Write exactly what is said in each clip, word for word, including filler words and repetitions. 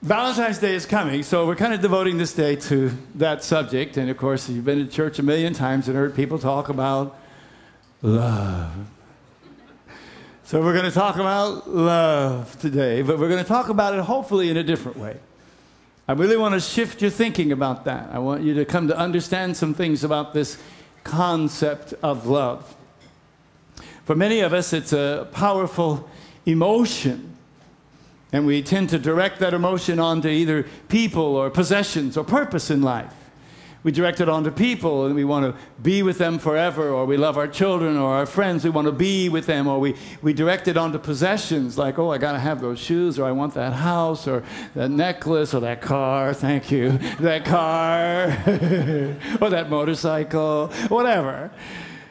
Valentine's Day is coming, so we're kind of devoting this day to that subject. And, of course, you've been to church a million times and heard people talk about love. So we're going to talk about love today, but we're going to talk about it hopefully in a different way. I really want to shift your thinking about that. I want you to come to understand some things about this concept of love. For many of us, it's a powerful emotion. And we tend to direct that emotion onto either people or possessions or purpose in life. We direct it onto people and we want to be with them forever, or we love our children or our friends, we want to be with them, or we, we direct it onto possessions like, oh, I got to have those shoes, or I want that house, or that necklace, or that car, thank you, that car, or that motorcycle, whatever.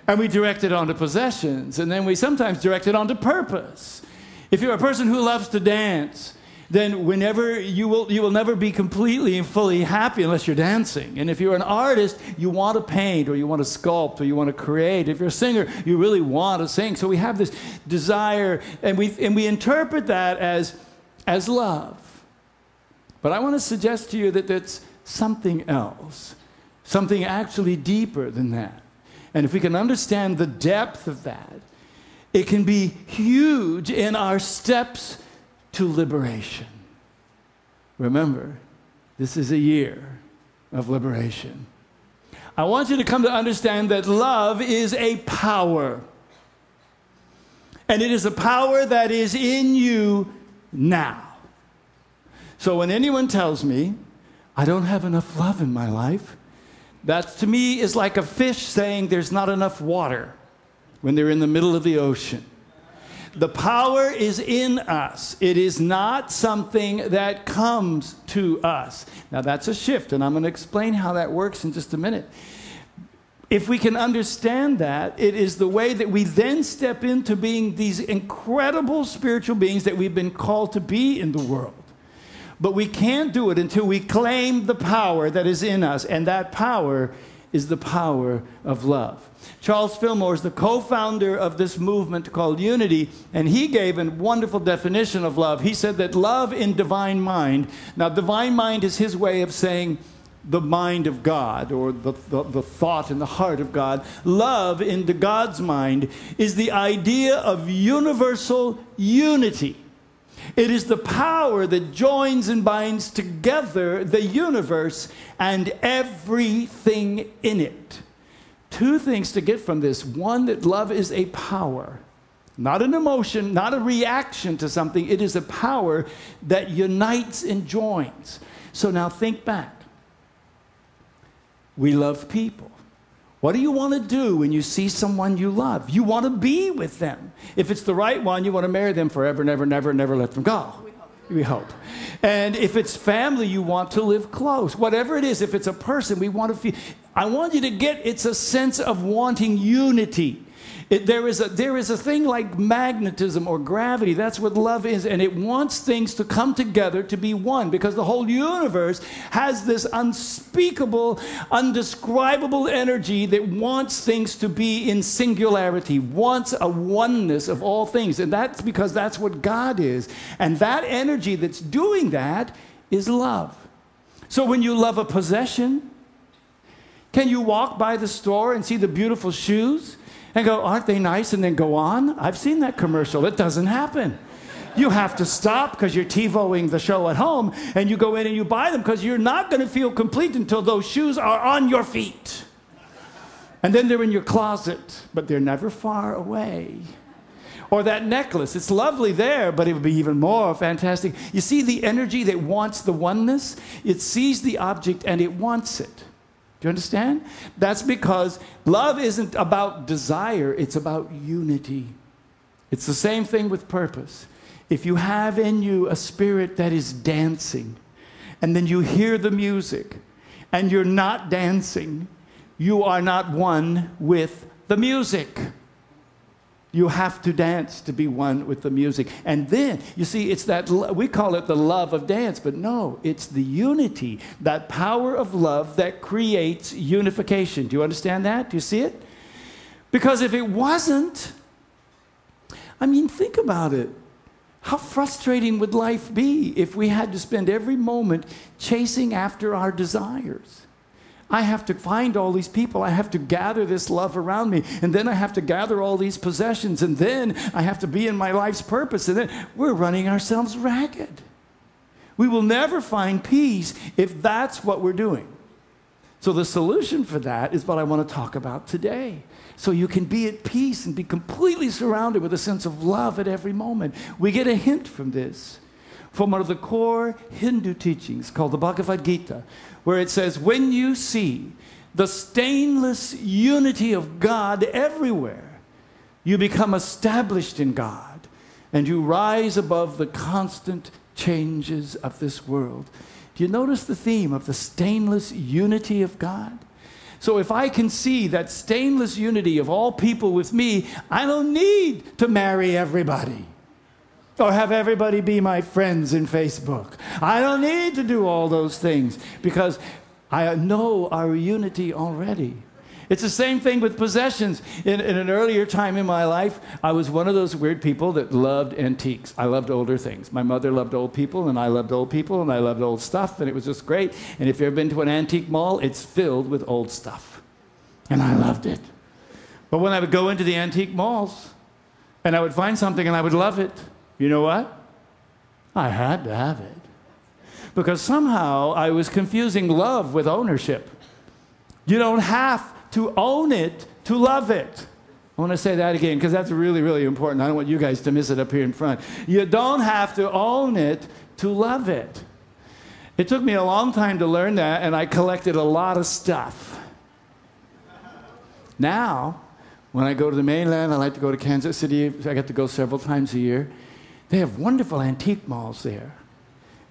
And we direct it onto possessions, and then we sometimes direct it onto purpose. If you're a person who loves to dance, then whenever you will, you will never be completely and fully happy unless you're dancing. And if you're an artist, you want to paint, or you want to sculpt, or you want to create. If you're a singer, you really want to sing. So we have this desire, and we, and we interpret that as, as love. But I want to suggest to you that that's something else, something actually deeper than that. And if we can understand the depth of that, it can be huge in our steps to liberation. Remember, this is a year of liberation. I want you to come to understand that love is a power. And it is a power that is in you now. So when anyone tells me, I don't have enough love in my life, that to me is like a fish saying there's not enough water when they're in the middle of the ocean. The power is in us. It is not something that comes to us. Now that's a shift, and I'm going to explain how that works in just a minute. If we can understand that, it is the way that we then step into being these incredible spiritual beings that we've been called to be in the world. But we can't do it until we claim the power that is in us, and that power is the power of love. Charles Fillmore is the co-founder of this movement called Unity, and he gave a wonderful definition of love. He said that love in divine mind, now divine mind is his way of saying the mind of God, or the, the, the thought and the heart of God. Love in God's mind is the idea of universal unity. It is the power that joins and binds together the universe and everything in it. Two things to get from this. One, that love is a power, not an emotion, not a reaction to something. It is a power that unites and joins. So now think back. We love people. What do you want to do when you see someone you love? You want to be with them. If it's the right one, you want to marry them forever, never, never, never let them go. We hope. And if it's family, you want to live close. Whatever it is, if it's a person, we want to feel. I want you to get it's a sense of wanting unity. It, there, is a, there is a thing like magnetism or gravity. That's what love is. And it wants things to come together to be one, because the whole universe has this unspeakable, undescribable energy that wants things to be in singularity, wants a oneness of all things. And that's because that's what God is. And that energy that's doing that is love. So when you love a possession, can you walk by the store and see the beautiful shoes and go, aren't they nice, and then go on? I've seen that commercial. It doesn't happen. You have to stop because you're TiVoing the show at home, and you go in and you buy them, because you're not going to feel complete until those shoes are on your feet. And then they're in your closet, but they're never far away. Or that necklace. It's lovely there, but it would be even more fantastic. You see the energy that wants the oneness? It sees the object and it wants it. Do you understand? That's because love isn't about desire, it's about unity. It's the same thing with purpose. If you have in you a spirit that is dancing, and then you hear the music, and you're not dancing, you are not one with the music. You have to dance to be one with the music. And then, you see, it's that, we call it the love of dance, but no, it's the unity, that power of love that creates unification. Do you understand that? Do you see it? Because if it wasn't, I mean, think about it. How frustrating would life be if we had to spend every moment chasing after our desires? I have to find all these people. I have to gather this love around me. And then I have to gather all these possessions. And then I have to be in my life's purpose. And then we're running ourselves ragged. We will never find peace if that's what we're doing. So the solution for that is what I want to talk about today. So you can be at peace and be completely surrounded with a sense of love at every moment. We get a hint from this, from one of the core Hindu teachings called the Bhagavad Gita, where it says, when you see the stainless unity of God everywhere, you become established in God and you rise above the constant changes of this world. Do you notice the theme of the stainless unity of God? So if I can see that stainless unity of all people with me, I don't need to marry everybody. Or have everybody be my friends in Facebook. I don't need to do all those things because I know our unity already. It's the same thing with possessions. In, in an earlier time in my life, I was one of those weird people that loved antiques. I loved older things. My mother loved old people, and I loved old people, and I loved old stuff, and it was just great. And if you've ever been to an antique mall, it's filled with old stuff. And I loved it. But when I would go into the antique malls, and I would find something, and I would love it, you know what? I had to have it. Because somehow I was confusing love with ownership. You don't have to own it to love it. I want to say that again because that's really, really important. I don't want you guys to miss it up here in front. You don't have to own it to love it. It took me a long time to learn that, and I collected a lot of stuff. Now, when I go to the mainland, I like to go to Kansas City. I get to go several times a year. They have wonderful antique malls there.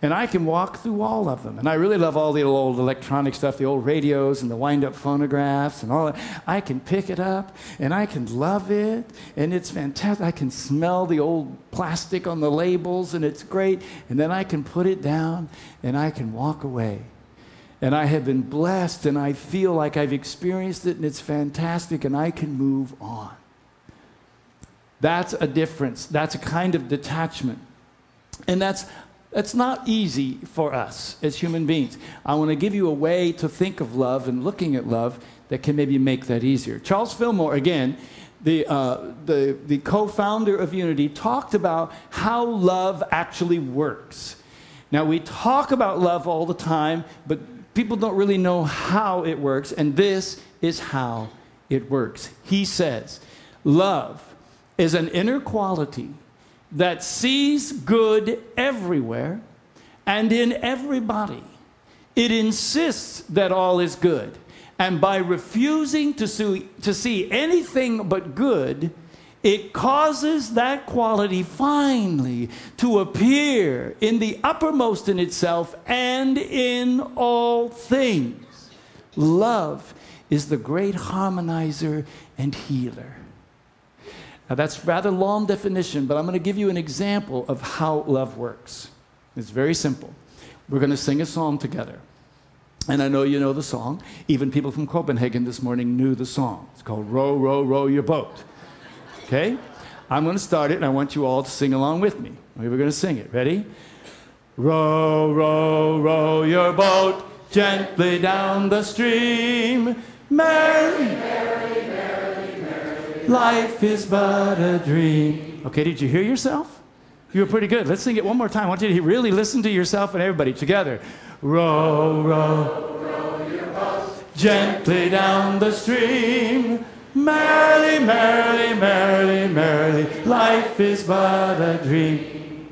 And I can walk through all of them. And I really love all the old electronic stuff, the old radios and the wind-up phonographs and all that. I can pick it up, and I can love it, and it's fantastic. I can smell the old plastic on the labels, and it's great. And then I can put it down, and I can walk away. And I have been blessed, and I feel like I've experienced it, and it's fantastic, and I can move on. That's a difference. That's a kind of detachment. And that's... It's not easy for us as human beings. I want to give you a way to think of love and looking at love that can maybe make that easier. Charles Fillmore, again, the, uh, the, the co-founder of Unity, talked about how love actually works. Now, we talk about love all the time, but people don't really know how it works, and this is how it works. He says, love is an inner quality that sees good everywhere and in everybody. It insists that all is good. And by refusing to see, to see anything but good, it causes that quality finally to appear in the uppermost in itself and in all things. Love is the great harmonizer and healer. Now, that's rather long definition, but I'm going to give you an example of how love works. It's very simple. We're going to sing a song together. And I know you know the song. Even people from Copenhagen this morning knew the song. It's called Row, Row, Row Your Boat. Okay? I'm going to start it, and I want you all to sing along with me. We're going to sing it. Ready? Row, row, row your boat gently down the stream. Merry, merry, merry. Life is but a dream. Okay, did you hear yourself? You were pretty good. Let's sing it one more time. I want you to really listen to yourself and everybody together. Row, row, row your boat gently down the stream. Merrily, merrily, merrily, merrily, life is but a dream.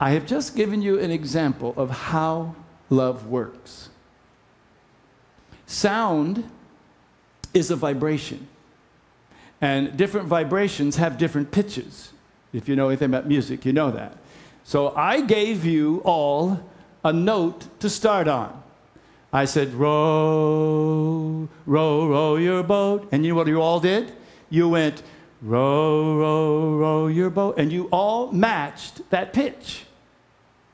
I have just given you an example of how love works. Sound is a vibration. And different vibrations have different pitches. If you know anything about music, you know that. So I gave you all a note to start on. I said, row, row, row your boat. And you know what you all did? You went, row, row, row your boat. And you all matched that pitch.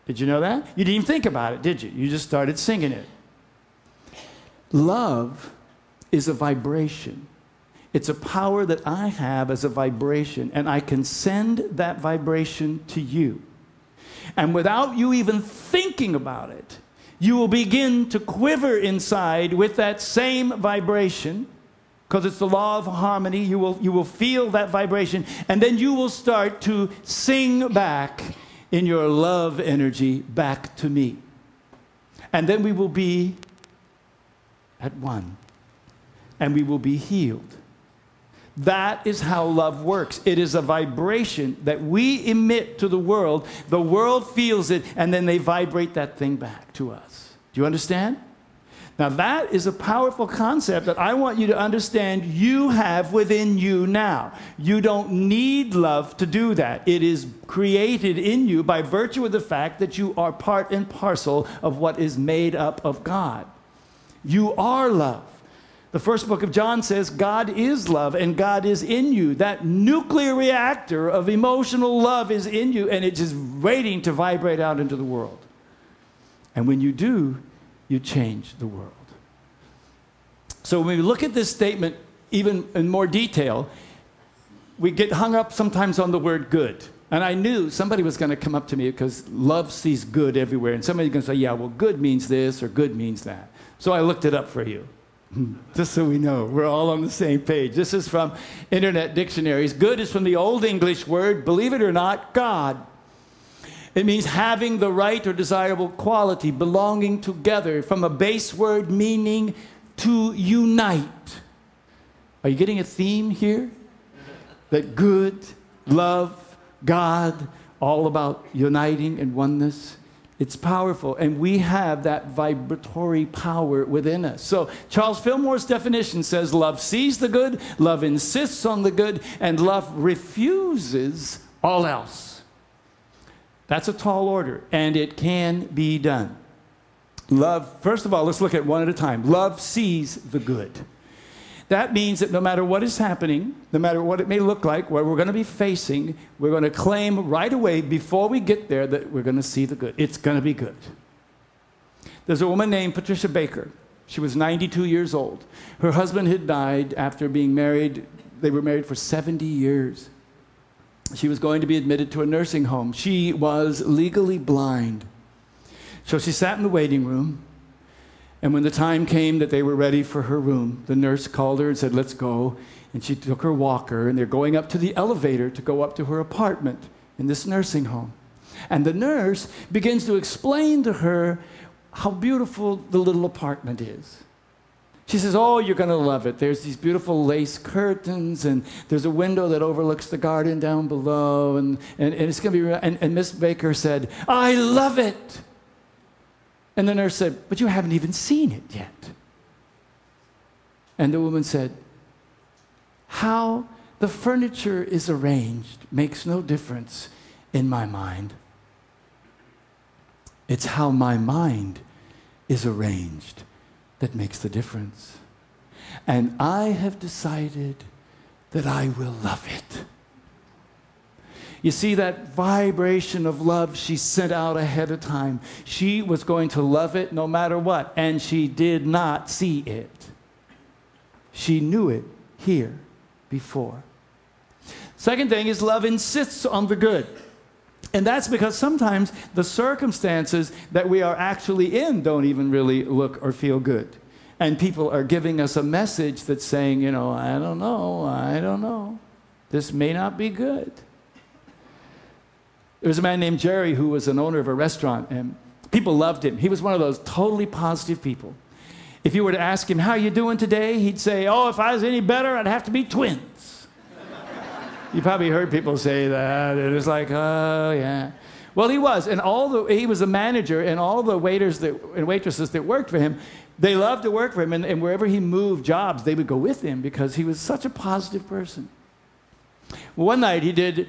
Did you know that? You didn't even think about it, did you? You just started singing it. Love is a vibration. It's a power that I have as a vibration, and I can send that vibration to you. And without you even thinking about it, you will begin to quiver inside with that same vibration, because it's the law of harmony. You will, you will feel that vibration, and then you will start to sing back in your love energy back to me. And then we will be at one, and we will be healed. That is how love works. It is a vibration that we emit to the world. The world feels it, and then they vibrate that thing back to us. Do you understand? Now, that is a powerful concept that I want you to understand you have within you now. You don't need love to do that. It is created in you by virtue of the fact that you are part and parcel of what is made up of God. You are love. The first book of John says God is love and God is in you. That nuclear reactor of emotional love is in you, and it's just waiting to vibrate out into the world. And when you do, you change the world. So when we look at this statement even in more detail, we get hung up sometimes on the word good. And I knew somebody was going to come up to me because love sees good everywhere. And somebody's going to say, yeah, well, good means this or good means that. So I looked it up for you. Just so we know, we're all on the same page. This is from internet dictionaries. Good is from the Old English word, believe it or not, God. It means having the right or desirable quality, belonging together, from a base word meaning to unite. Are you getting a theme here? That good, love, God, all about uniting and oneness. It's powerful, and we have that vibratory power within us. So Charles Fillmore's definition says love sees the good, love insists on the good, and love refuses all else. That's a tall order, and it can be done. Love, first of all, let's look at one at a time. Love sees the good. That means that no matter what is happening, no matter what it may look like, what we're going to be facing, we're going to claim right away before we get there that we're going to see the good. It's going to be good. There's a woman named Patricia Baker. She was ninety-two years old. Her husband had died after being married. They were married for seventy years. She was going to be admitted to a nursing home. She was legally blind. So she sat in the waiting room. And when the time came that they were ready for her room, the nurse called her and said, let's go. And she took her walker, and they're going up to the elevator to go up to her apartment in this nursing home. And the nurse begins to explain to her how beautiful the little apartment is. She says, oh, you're going to love it. There's these beautiful lace curtains, and there's a window that overlooks the garden down below. And, and, and it's going to be, and, and Miss Baker said, I love it. And the nurse said, but you haven't even seen it yet. And the woman said, how the furniture is arranged makes no difference in my mind. It's how my mind is arranged that makes the difference. And I have decided that I will love it. You see, that vibration of love she sent out ahead of time. She was going to love it no matter what, and she did not see it. She knew it here before. Second thing is love insists on the good. And that's because sometimes the circumstances that we are actually in don't even really look or feel good. And people are giving us a message that's saying, you know, I don't know, I don't know. This may not be good. There was a man named Jerry who was an owner of a restaurant, and people loved him. He was one of those totally positive people. If you were to ask him, how are you doing today? He'd say, oh, if I was any better, I'd have to be twins. You probably heard people say that. It was like, oh, yeah. Well, he was. And all the, he was a manager, and all the waiters that, and waitresses that worked for him, they loved to work for him. And, and wherever he moved jobs, they would go with him because he was such a positive person. One night he did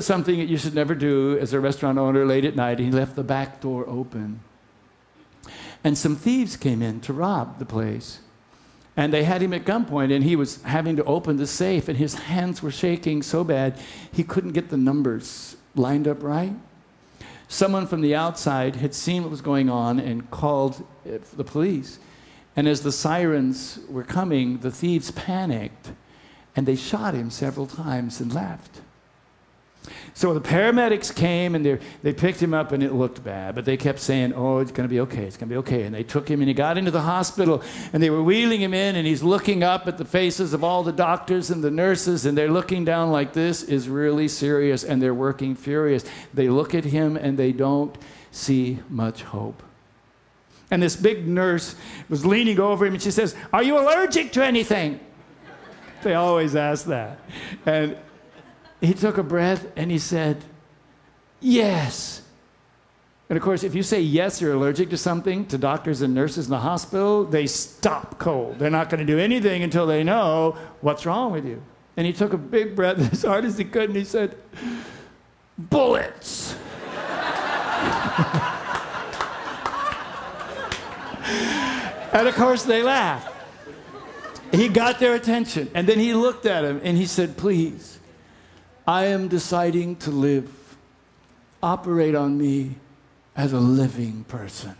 something that you should never do as a restaurant owner late at night. He left the back door open. And some thieves came in to rob the place. And they had him at gunpoint, and he was having to open the safe, and his hands were shaking so bad he couldn't get the numbers lined up right. Someone from the outside had seen what was going on and called the police. And as the sirens were coming, the thieves panicked. and they shot him several times and left. So the paramedics came, and they, they picked him up, and it looked bad. But they kept saying, oh, it's going to be okay, it's going to be okay. And they took him, and he got into the hospital, and they were wheeling him in, and he's looking up at the faces of all the doctors and the nurses, and they're looking down like, this is really serious, and they're working furious. They look at him, and they don't see much hope. And this big nurse was leaning over him, and she says, are you allergic to anything? They always ask that. And he took a breath, and he said, yes. And of course, if you say yes, you're allergic to something, to doctors and nurses in the hospital, they stop cold. They're not going to do anything until they know what's wrong with you. And he took a big breath as hard as he could, and he said, bullets. And of course, they laughed. He got their attention, and then he looked at him, and he said, please. I am deciding to live. Operate on me as a living person.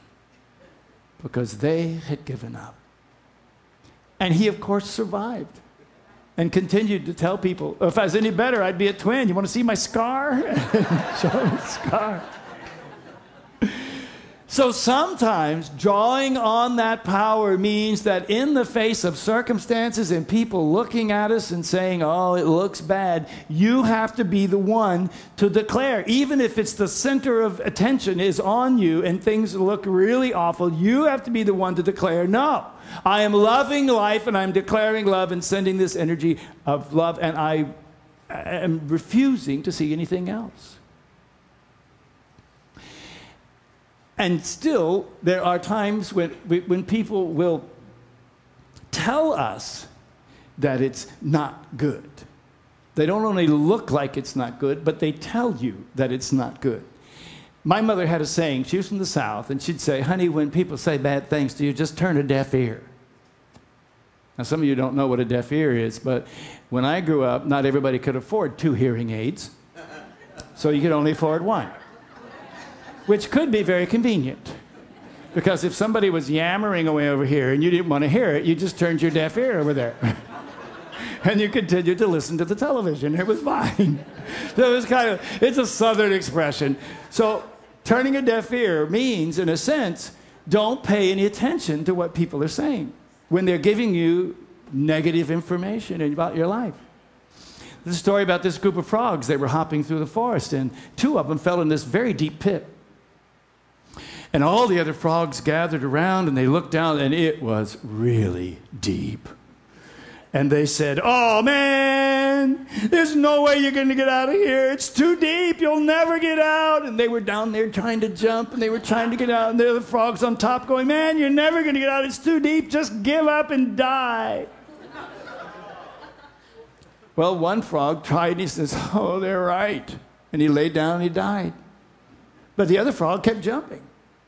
Because they had given up. And he, of course, survived. And continued to tell people, if I was any better, I'd be a twin. You want to see my scar? Show him his scar. So sometimes drawing on that power means that in the face of circumstances and people looking at us and saying, oh, it looks bad, you have to be the one to declare. Even if it's the center of attention is on you and things look really awful, you have to be the one to declare, no, I am loving life and I'm declaring love and sending this energy of love and I am refusing to see anything else. And still, there are times when, when people will tell us that it's not good. They don't only look like it's not good, but they tell you that it's not good. My mother had a saying. She was from the South, and she'd say, honey, when people say bad things to you, just turn a deaf ear. Now, some of you don't know what a deaf ear is, but when I grew up, not everybody could afford two hearing aids, so you could only afford one. Which could be very convenient. Because if somebody was yammering away over here and you didn't want to hear it, you just turned your deaf ear over there. And you continued to listen to the television. It was fine. So it was kind of, it's a Southern expression. So turning a deaf ear means, in a sense, don't pay any attention to what people are saying when they're giving you negative information about your life. The story about this group of frogs, they were hopping through the forest and two of them fell in this very deep pit. And all the other frogs gathered around, and they looked down, and it was really deep. And they said, oh, man, there's no way you're going to get out of here. It's too deep. You'll never get out. And they were down there trying to jump, and they were trying to get out, and there were the frogs on top going, man, you're never going to get out. It's too deep. Just give up and die. Well, one frog tried, and he says, oh, they're right. And he laid down, and he died. But the other frog kept jumping.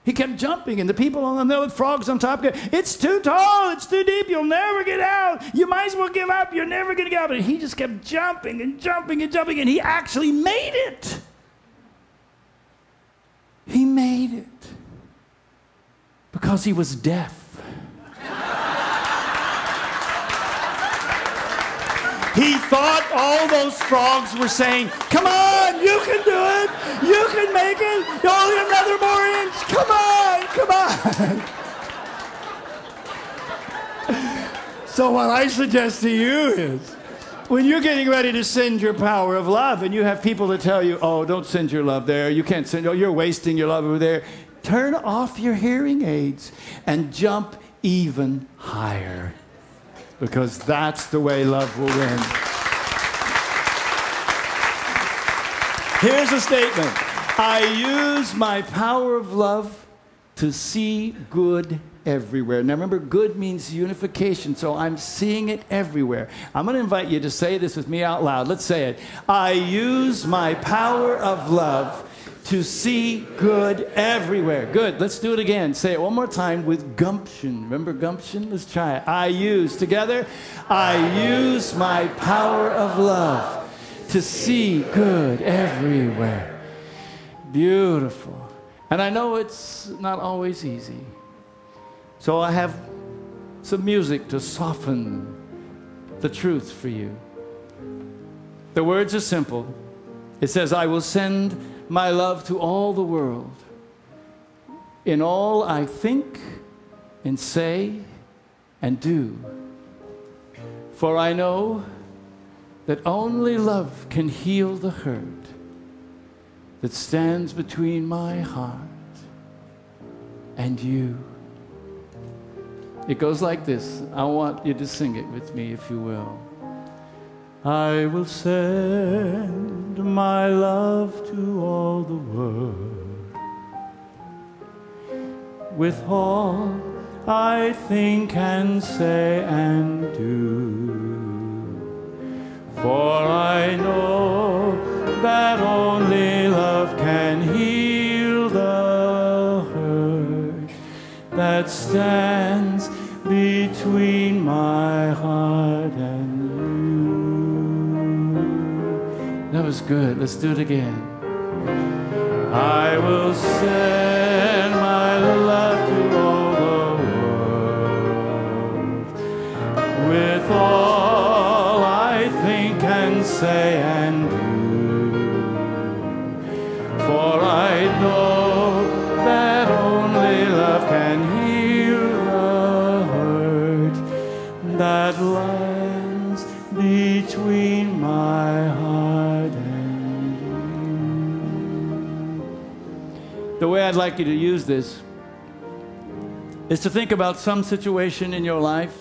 He kept jumping, and the people on the frogs on top, it's too tall, it's too deep, you'll never get out. You might as well give up, you're never going to get out. But he just kept jumping and jumping and jumping, and he actually made it. He made it. Because he was deaf. He thought all those frogs were saying, come on, you can do it, you can make it, only another more inch, come on, come on. So what I suggest to you is, when you're getting ready to send your power of love and you have people that tell you, oh, don't send your love there, you can't send, oh, you're wasting your love over there, turn off your hearing aids and jump even higher. Because that's the way love will win. Here's a statement. I use my power of love to see good everywhere. Now remember, good means unification, so I'm seeing it everywhere. I'm going to invite you to say this with me out loud. Let's say it. I use my power of love to see good everywhere. Good. Let's do it again. Say it one more time with gumption. Remember gumption? Let's try it. I use. Together. I use my power of love to see good everywhere. Beautiful. And I know it's not always easy. So I have some music to soften the truth for you. The words are simple. It says, I will send my love to all the world. In all I think and say and do. For I know that only love can heal the hurt that stands between my heart and you. It goes like this. I want you to sing it with me, if you will. I will send my love to all the world. With all I think and say and do. For I know that only love can heal the hurt that stands between my heart and you. That was good. Let's do it again. I will send my love to all the world. With all I think and say and do. For I know that only love can heal the hurt that lies between my heart and you. The way I'd like you to use this is to think about some situation in your life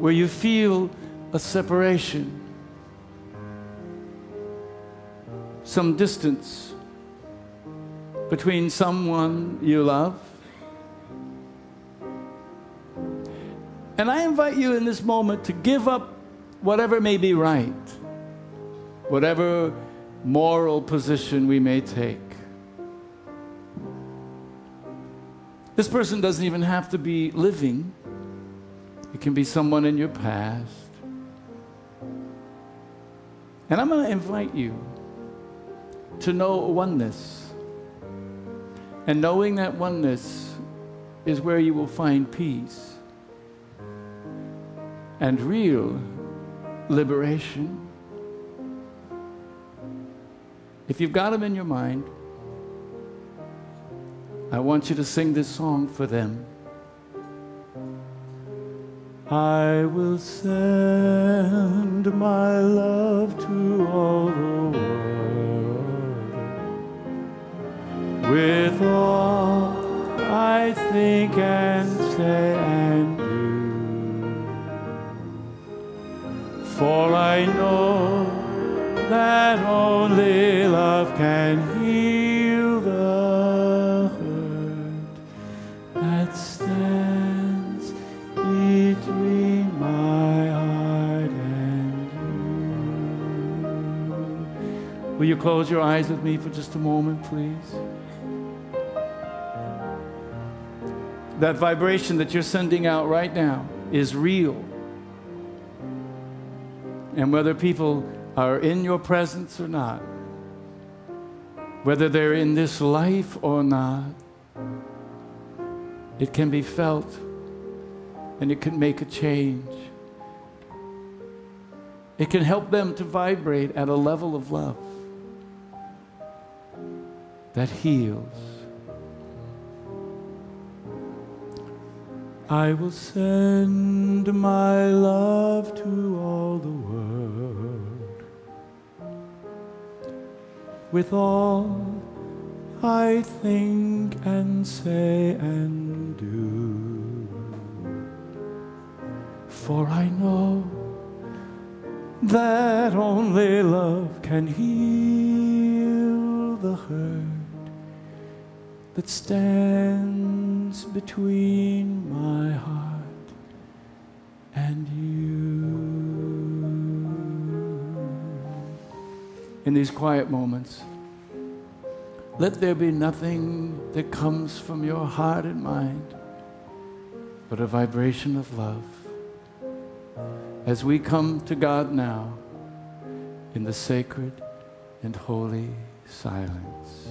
where you feel a separation, some distance between someone you love. And I invite you in this moment to give up whatever may be right, whatever moral position we may take. This person doesn't even have to be living. It can be someone in your past. And I'm going to invite you to know oneness. And knowing that oneness is where you will find peace and real liberation. If you've got them in your mind, I want you to sing this song for them. I will send my love to all the world. With all I think and say and do. For I know that only love can heal. Will you close your eyes with me for just a moment, please? That vibration that you're sending out right now is real. And whether people are in your presence or not, whether they're in this life or not, it can be felt and it can make a change. It can help them to vibrate at a level of love that heals. I will send my love to all the world. With all I think and say and do. For I know that only love can heal the hurt that stands between my heart and you. In these quiet moments, let there be nothing that comes from your heart and mind but a vibration of love. As we come to God now in the sacred and holy silence.